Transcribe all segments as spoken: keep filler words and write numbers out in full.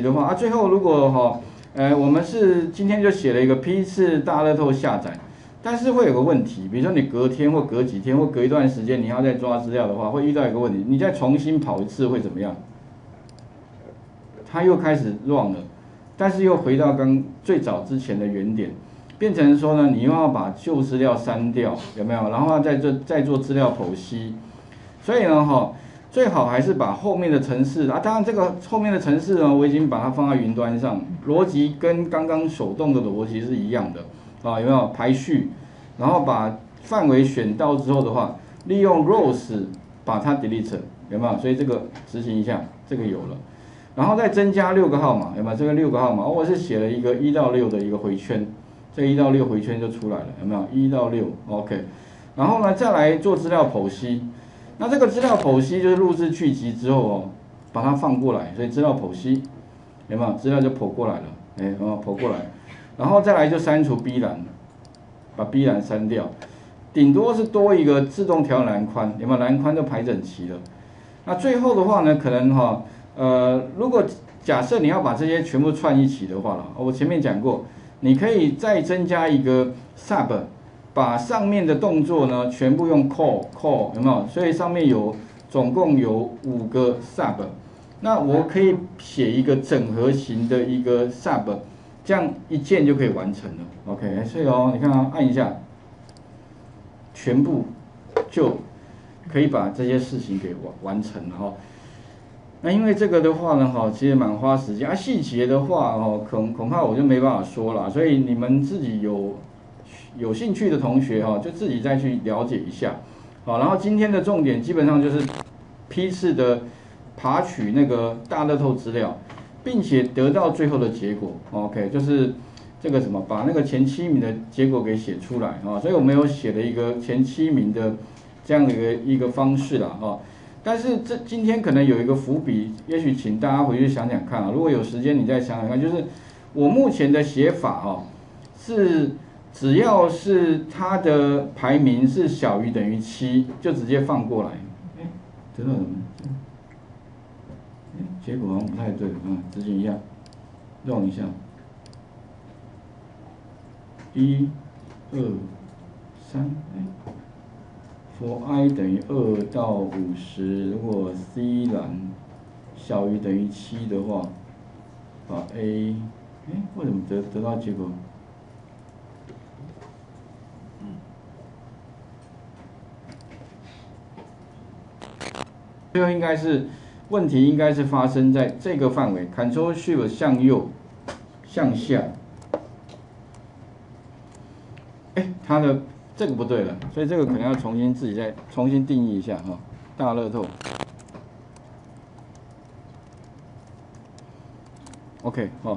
的话啊，最后如果哈、哦，呃，我们是今天就写了一个批次大乐透下载，但是会有个问题，比如说你隔天或隔几天或隔一段时间你要再抓资料的话，会遇到一个问题，你再重新跑一次会怎么样？它又开始 run 了，但是又回到刚最早之前的原点，变成说呢，你又要把旧资料删掉，有没有？然后再做再做资料剖析，所以呢，哈、哦。 最好还是把后面的程式啊，当然这个后面的程式呢，我已经把它放在云端上，逻辑跟刚刚手动的逻辑是一样的啊，有没有排序？然后把范围选到之后的话，利用 rows 把它 delete 有没有？所以这个执行一下，这个有了，然后再增加六个号码，有没有？这个六个号码，哦、我是写了一个一到六的一个回圈，这一到六回圈就出来了，有没有？一到六 ，OK， 然后呢再来做资料剖析。 那这个资料剖析就是录制去集之后哦，把它放过来，所以资料剖析有没有？资料就剖过来了，哎、欸，哦，剖过来，然后再来就删除 B 栏，把 B 栏删掉，顶多是多一个自动调栏宽，有没有？栏宽就排整齐了。那最后的话呢，可能哈、哦，呃，如果假设你要把这些全部串一起的话了，我前面讲过，你可以再增加一个 sub。 把上面的动作呢，全部用 call call 有没有？所以上面有总共有五个 sub， 那我可以写一个整合型的一个 sub， 这样一键就可以完成了。OK， 所以哦，你看啊，按一下，全部就可以把这些事情给完完成了哈。那因为这个的话呢，哈，其实蛮花时间啊，细节的话哦，恐恐怕我就没办法说了，所以你们自己有。 有兴趣的同学哈，就自己再去了解一下，好，然后今天的重点基本上就是批次的爬取那个大乐透资料，并且得到最后的结果 ，OK， 就是这个什么，把那个前七名的结果给写出来啊，所以我们有写了一个前七名的这样的一个一个方式啦哈，但是这今天可能有一个伏笔，也许请大家回去想想看啊，如果有时间你再想想看，就是我目前的写法哈是。 只要是它的排名是小于等于 七， 就直接放过来。哎，得到什么？哎，结果好像不太对，嗯，执行一下，弄一下，一、二、三，哎 ，for i 等于二到五十，如果 C 栏小于等于七的话，把 A， 哎，为什么得得到结果？ 最后应该是问题，应该是发生在这个范围 ，Ctrl Shift 向右，向下。哎，它的这个不对了，所以这个可能要重新自己再重新定义一下哈。大乐透 ，OK 哦。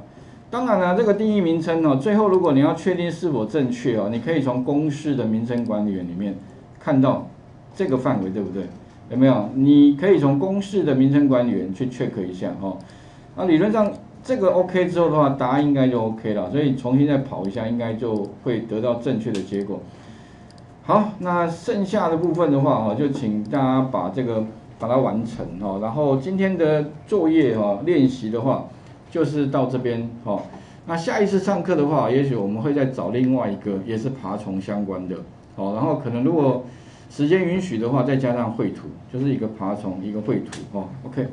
当然了，这个定义名称哦，最后如果你要确定是否正确哦，你可以从公式的名称管理员里面看到这个范围，对不对？ 有没有？你可以从公式的名称管理员去 check 一下哈、哦。那理论上这个 OK 之后的话，答案应该就 OK 了。所以重新再跑一下，应该就会得到正确的结果。好，那剩下的部分的话哈，就请大家把这个把它完成哈、哦。然后今天的作业哈、哦、练习的话，就是到这边哈、哦。那下一次上课的话，也许我们会再找另外一个也是爬虫相关的哦。然后可能如果 时间允许的话，再加上绘图，就是一个爬虫，一个绘图哦。OK。